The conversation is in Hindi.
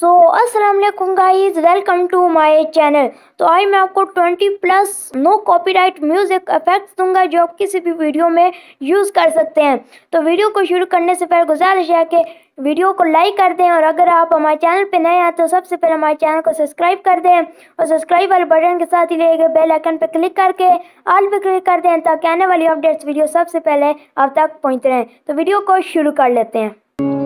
सो अस्सलाम वालेकुम guys, welcome to my channel. तो आज मैं आपको 20+ नो कॉपीराइट म्यूज़िक इफेक्ट्स दूंगा जो आप किसी भी वीडियो में यूज़ कर सकते हैं। तो वीडियो को शुरू करने से पहले गुजारिश है कि वीडियो को लाइक कर दें, और अगर आप हमारे चैनल पर नए हैं तो सबसे पहले हमारे चैनल को सब्सक्राइब कर दें और सब्सक्राइब वाले बटन के साथ ही लिए गए बेल आइकन पर क्लिक करके ऑल पर क्लिक कर दें ताकि आने वाली अपडेट्स वीडियो सबसे पहले आप तक पहुँचते रहें। तो वीडियो को शुरू कर लेते हैं।